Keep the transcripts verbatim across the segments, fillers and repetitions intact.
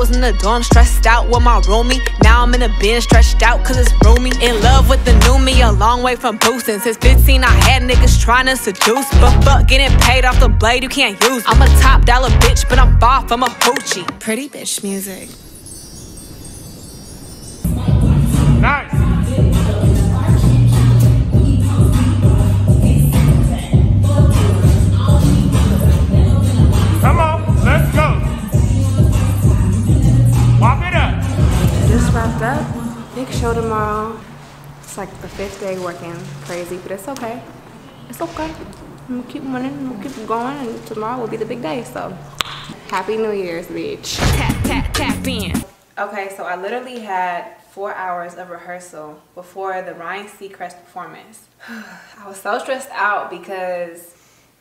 was in the dorm, stressed out with my roomie. Now I'm in a bin, stretched out cause it's roomy. In love with the new me, a long way from boosting. Since fifteen I had niggas trying to seduce, but fuck getting paid off the blade, you can't use. I'm a top dollar bitch, but I'm far from a hoochie. Pretty bitch music. Nice. Come on, let's go. Pop it up. Just wrapped up. Big show tomorrow. It's like the fifth day working. Crazy, but it's okay. It's okay. I'm gonna keep running. I'm gonna keep going, and tomorrow will be the big day. So, happy New Year's, bitch. Tap tap tap in. Okay, so I literally had four hours of rehearsal before the Ryan Seacrest performance. I was so stressed out because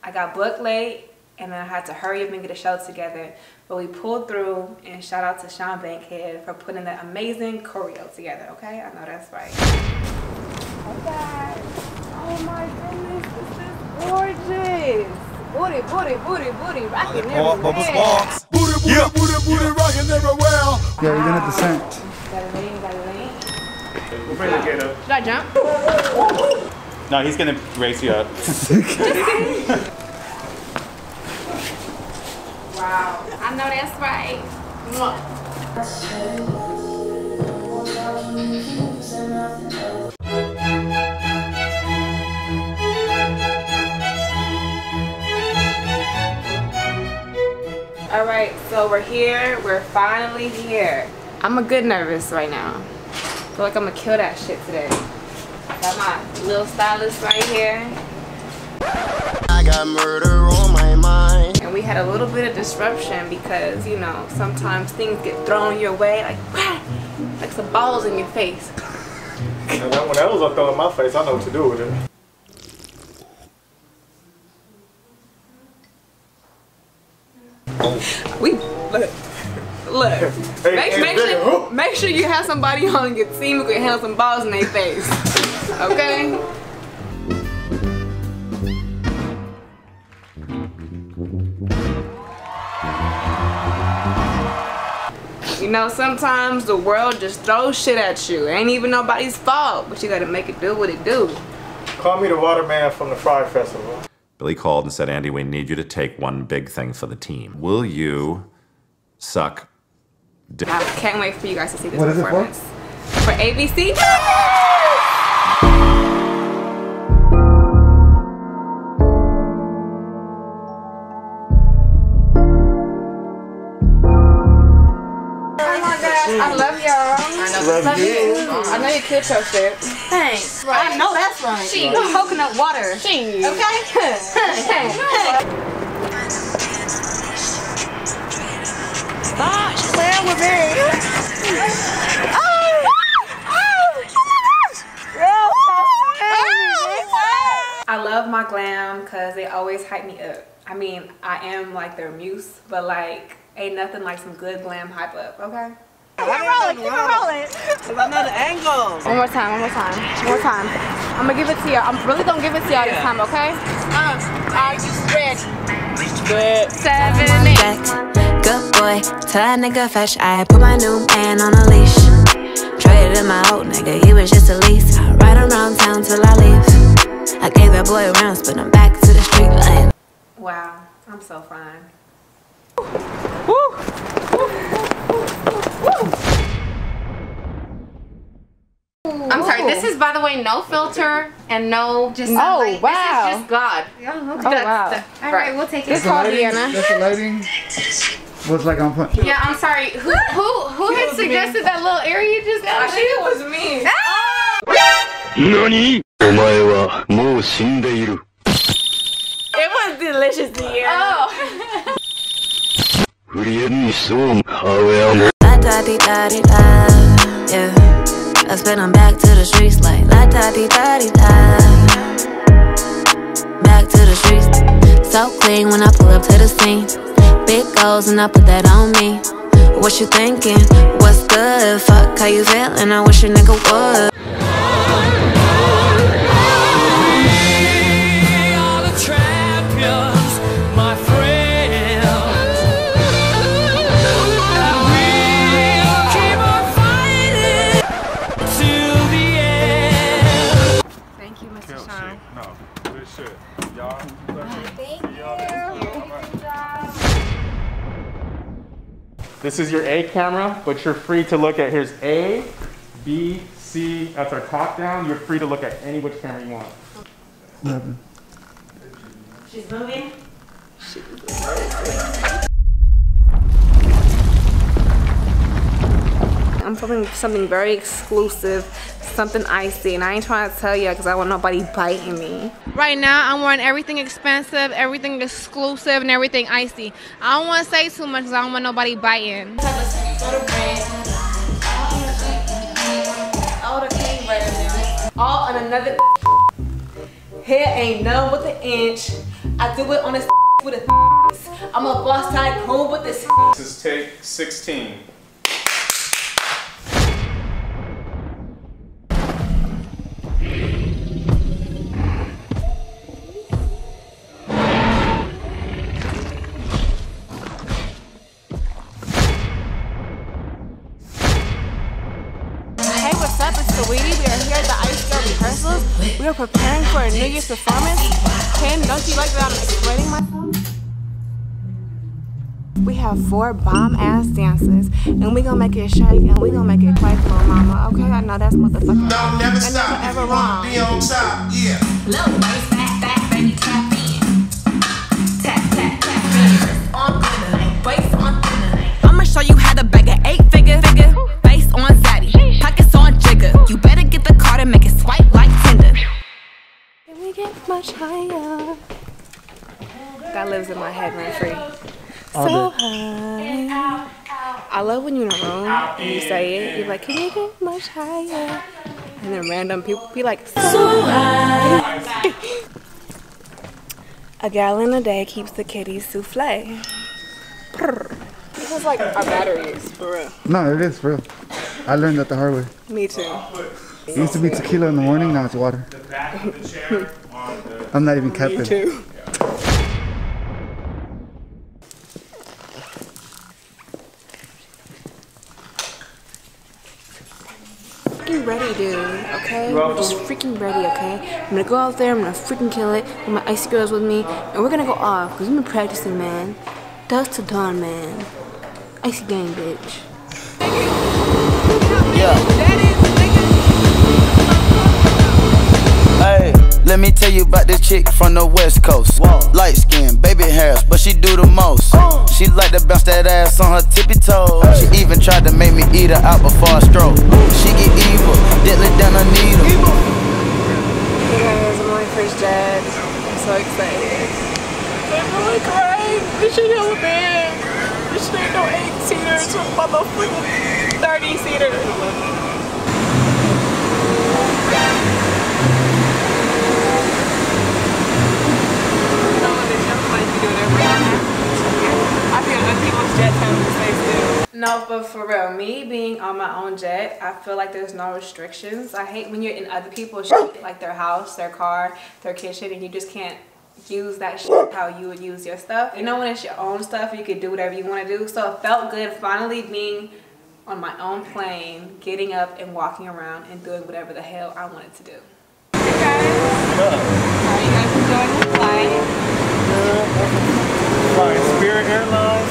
I got booked late and then I had to hurry up and get a show together. But we pulled through, and shout out to Sean Bankhead for putting that amazing choreo together, okay? I know that's right. Hey guys, oh my goodness, this is gorgeous. Booty, booty, booty, booty, rocking everywhere. Booty, booty, yeah. booty, booty, yeah. rocking everywhere. Yeah, we're gonna have to scent. Gotta lean, gotta lean. We'll bring the gate up. Should I jump? No, he's gonna race you up. Wow, I know that's right. Mwah. All right, so we're here. We're finally here. I'm a good nervous right now. Feel like I'm gonna kill that shit today. Got my little stylist right here. I got murder on my mind. And we had a little bit of disruption because, you know, sometimes things get thrown your way like, what? Like some balls in your face. When that was up thrown in my face, I know what to do with it. We look, look. Hey, make, hey, make, hey, sure, hey. make sure you have somebody on your team who can handle some balls in their face, okay? You know, sometimes the world just throws shit at you. It ain't even nobody's fault, but you gotta make it do what it do. Call me the water man from the Fry Festival. Billy called and said, Andy, we need you to take one big thing for the team. Will you suck dick? I can't wait for you guys to see this what performance. Is it for? For A B C. I love y'all. I love, love you. you. I know you killed your shit. Thanks. Right. I know that's right. She right. Got coconut water. She. Okay? Hey. Stop playing with me. Oh! Oh! Oh! I love my glam because they always hype me up. I mean, I am like their muse, but like, ain't nothing like some good glam hype up, okay? Keep it rolling, keep it rolling. Cause I know the angles. One more time, one more time, one more time. I'm gonna give it to y'all. I'm really gonna give it to y'all yeah. this time, okay? Um, are you ready? Good. Seven, eight. Good boy, tell that nigga fetch. I put my new man on a leash. Traded in my old nigga, he was just a lease. I ride around town till I leave. I gave that boy rounds, but I'm back to the street light. Wow, I'm so fine. Woo! I'm sorry, this is, by the way, no filter and no just sunlight. Oh, wow. This is just God. Yeah, okay. Oh, wow. The, all right, we'll take it. It's called Vienna. That's the lighting. Was like on point. Yeah, I'm sorry. Who who who had suggested me. that little area you just got? I think it was me. Ah! Nani? It was delicious, Vienna. Oh. Yeah. I spin them back to the streets like la da di da di da. Back to the streets. So clean when I pull up to the scene. Big goals and I put that on me. What you thinking? What's good? Fuck how you feeling? I wish a nigga would. Hey, all the champions, my friends. This is your A camera, but you're free to look at, here's A, B, C, that's our top down. You're free to look at any which camera you want. What happened? She's moving. She's moving. I'm filming something very exclusive, something icy, and I ain't trying to tell you because I want nobody biting me. Right now, I'm wearing everything expensive, everything exclusive, and everything icy. I don't want to say too much because I don't want nobody biting. All on another hair ain't none with an inch. I do it on a with a I'm a boss tycoon with this. This is take sixteen. We are preparing for a New Year's performance. Ken, don't you like that I'm explaining myself? We have four bomb-ass dancers, and we gonna make it shake, and we gonna make it quite for mama, okay? I know that's motherfucking no, never and stop. Never ever wrong. Be on top, yeah. Low waist, back, back, baby, tap in. Tap, tap, tap, in. On tonight, waist on tonight. I'ma show you how to bag an eight-figure figure, face on zaddy, pockets on jigger. You better get the card and make it swipe like Tinder. Get much higher. God lives in my head rent free. So high. I love when you're in a room and you say it. You're like, can you get much higher? And then random people be like, so high. A gallon a day keeps the kitty souffle. This is like our batteries, for real. No, it is for real. I learned that the hard way. Me too. It used to be tequila in the morning, now it's water. The back of the chair on the I'm not even capping. Too. Freaking ready, dude, okay? We're just freaking ready, okay? I'm gonna go out there, I'm gonna freaking kill it with my icy girls with me, and we're gonna go off, because we've been practicing, man. Dusk to dawn, man. Icy gang, bitch. Yeah. Hey, let me tell you about this chick from the West Coast. Whoa. Light skin, baby hairs, but she do the most. Oh. She like to bounce that ass on her tippy toes. Hey. She even tried to make me eat her out before I stroke. She get evil, deadly down her needle. Evil. Hey guys, I'm my first dad. I'm so excited. I'm really crying. This shit is a big. This shit ain't no eight-seater, it's a motherfucking thirty-seater. No, but for real, me being on my own jet, I feel like there's no restrictions. I hate when you're in other people's shit, like their house, their car, their kitchen, and you just can't use that shit how you would use your stuff. You know, when it's your own stuff, you can do whatever you want to do. So it felt good finally being on my own plane, getting up and walking around and doing whatever the hell I wanted to do. Hey guys, how are you guys enjoying the flight? By Spirit Airlines.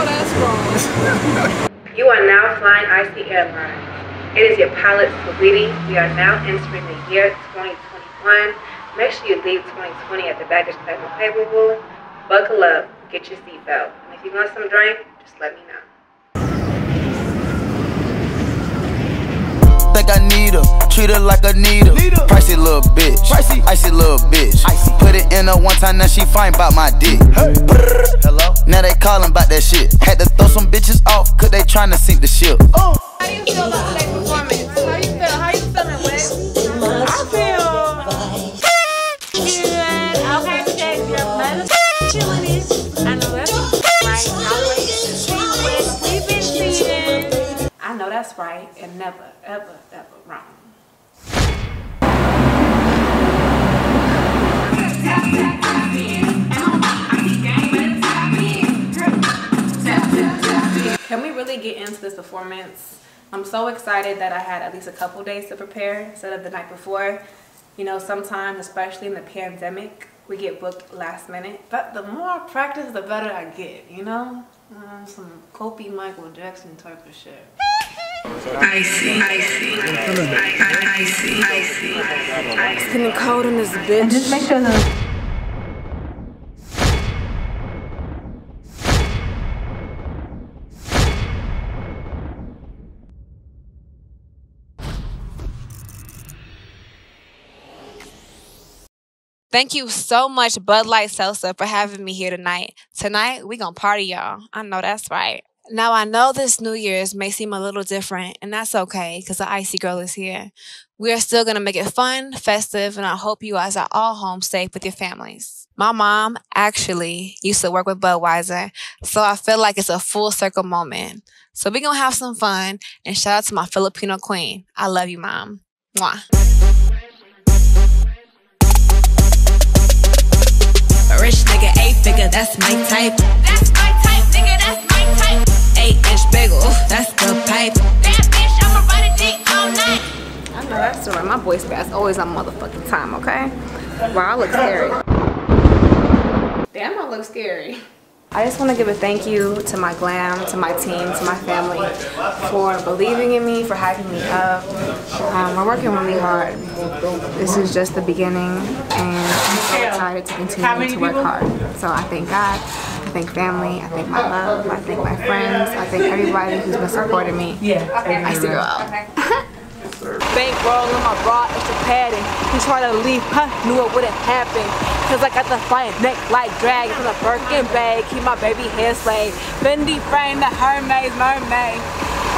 Oh, that's wrong. You are now flying I C Airlines. It is your pilot, Sweetie. We are now entering the year twenty twenty-one. Make sure you leave twenty twenty at the baggage claim available. Buckle up, get your seatbelt. And if you want some drink, just let me know. Think I need her, treat her like a needle. Pricey little bitch, pricey, icy little bitch. Icy. Put it in her one time, now she fine about my dick. Hey. Hello. Now they calling about that shit. Had to throw some bitches off, cause they trying to sink the ship. Oh. How do you feel about today's performance? How you feel? How you feeling, Wes? I feel good. Okay, check your mother. I know that's right. I know that's right, and never, ever, ever wrong. Can we really get into this performance? I'm so excited that I had at least a couple days to prepare instead of the night before. You know, sometimes, especially in the pandemic, we get booked last minute. But the more I practice, the better I get, you know? Um, some Kobe Michael Jackson type of shit. I see, I see, I see, I see, I see. It's getting cold in this bitch. And just make sure the... Thank you so much, Bud Light Salsa, for having me here tonight. Tonight, we gonna party, y'all. I know that's right. Now, I know this New Year's may seem a little different, and that's okay, because the Icy Girl is here. We are still gonna make it fun, festive, and I hope you guys are all home safe with your families. My mom actually used to work with Budweiser, so I feel like it's a full circle moment. So we gonna have some fun, and shout out to my Filipino queen. I love you, Mom. Mwah. Rich nigga, eight figure, that's my type. That's my type, nigga, that's my type. Eight inch bagel, that's the pipe. That bitch, I'ma ride a dick all night. I know that's right. My voice fast, always on motherfucking time, okay? Wow, I look scary. Damn, I look scary. I just want to give a thank you to my glam, to my team, to my family for believing in me, for hyping me up. Um, we're working really hard. This is just the beginning, and I'm so excited to continue to work hard. So I thank God, I thank family, I thank my love, I thank my friends, I thank everybody who's been supporting me. Yeah, I see you all. Bankroll on my bra, extra padding. He tried to leave, huh? Knew it wouldn't happen. Cause I got the fine neck like drag. From the Birkin bag, keep my baby hair slayed. Bendy frame, the Hermes mermaid.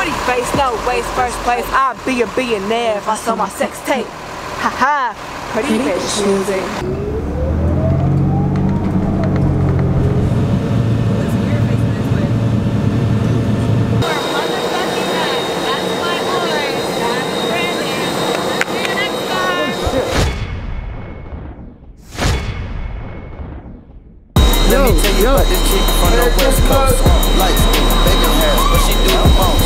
Pretty face, no waste, first place. I'd be a billionaire if I saw my sex tape. Ha ha, pretty bitch music. Yo, like this chick from the West Coast, light skin, bacon hair, but she do the most.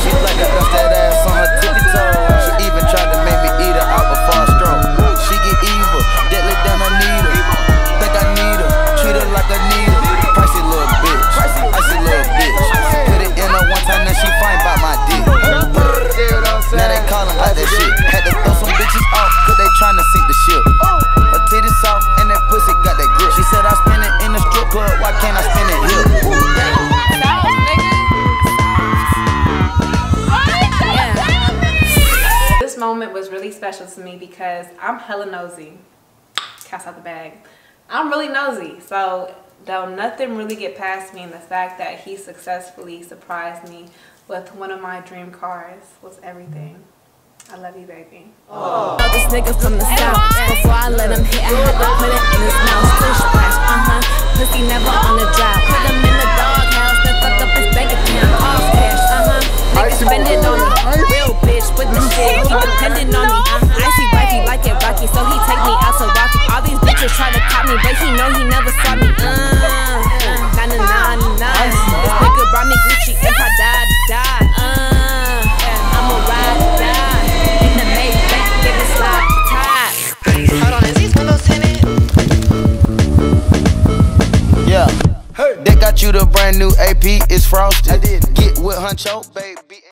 She like I dust that ass on her tippy toe. She even tried to make me eat her out before a stroke. She get evil, deadly than I need her. Think I need her, treat her like I need her. Pricey little bitch, icy little bitch. Put it in her one time and she fine by my dick. Now they callin' like that shit. Had to throw some bitches off, cause they tryna sink the ship. Her titties soft and that pussy got that grip. She said I spin it in the strip club, why can't I spin it here? This moment was really special to me because I'm hella nosy. Cast out the bag. I'm really nosy, so don't nothing really get past me, and the fact that he successfully surprised me with one of my dream cars was everything. I love you, baby. Oh. This nigga from the south. Before I let him hit, I had to put it in his mouth. Push flash, uh huh. Pussy never on the job. Put him in the doghouse, then fuck up his bank account. All cash, uh huh. Nigga spend it on me. Real bitch with the shit. He dependent on me. Uh huh. I see wifey like it rocky, so he take me out to Rocky. All these bitches try to cop me, but he know he never saw me. Uh, na na na na. This nigga brought me Gucci. If I die, die. Uh, I'ma ride, die. Hold on, is these windows tinted? Yeah. Hey. They got you the brand new A P, it's frosted. I did. Get with Huncho, baby.